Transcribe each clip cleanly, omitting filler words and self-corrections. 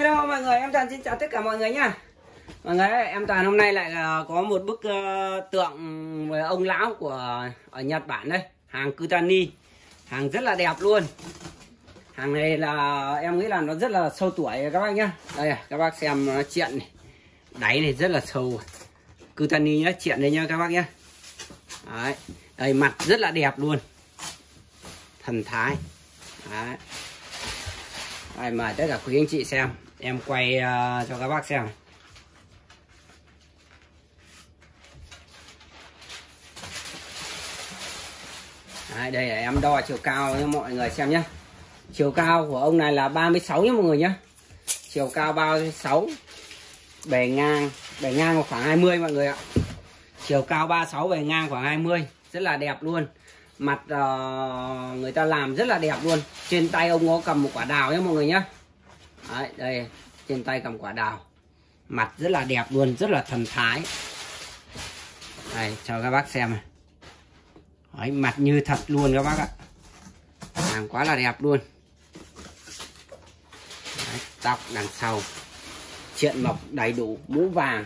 Hello mọi người, em Toàn xin chào tất cả mọi người nha. Mọi người ơi, em Toàn hôm nay lại có một bức tượng về ông lão của ở Nhật Bản đây. Hàng Kutani, hàng rất là đẹp luôn. Hàng này là em nghĩ là nó rất là sâu tuổi các bác nhá. Đây các bác xem nó chuyện này. Đáy này rất là sâu. Kutani nó chuyện đây nha các bác nhá. Đấy, đây mặt rất là đẹp luôn. Thần thái. Đấy. Đây mời tất cả quý anh chị xem. Em quay cho các bác xem. Đấy, đây là em đo chiều cao cho mọi người xem nhé. Chiều cao của ông này là 36 nhé mọi người nhé. Chiều cao 36. Bề ngang khoảng 20 mọi người ạ. Chiều cao 36, bề ngang khoảng 20. Rất là đẹp luôn. Mặt người ta làm rất là đẹp luôn. Trên tay ông có cầm một quả đào nhé mọi người nhé. Đấy, đây trên tay cầm quả đào. Mặt rất là đẹp luôn, rất là thần thái. Đây cho các bác xem này. Đấy, mặt như thật luôn các bác ạ. Làm quá là đẹp luôn. Đấy, tóc đằng sau chuyện mộc đầy đủ, mũ vàng,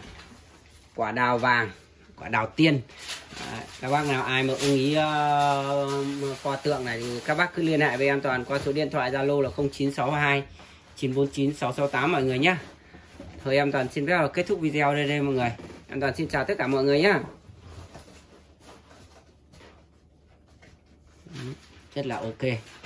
quả đào vàng, quả đào tiên. Đấy, các bác nào ai mà ưng ý qua tượng này thì các bác cứ liên hệ với em Toàn qua số điện thoại Zalo là 0962 949 668 mọi người nhé. Thôi em Toàn xin phép là kết thúc video đây mọi người. Em Toàn xin chào tất cả mọi người nhé. Rất là ok.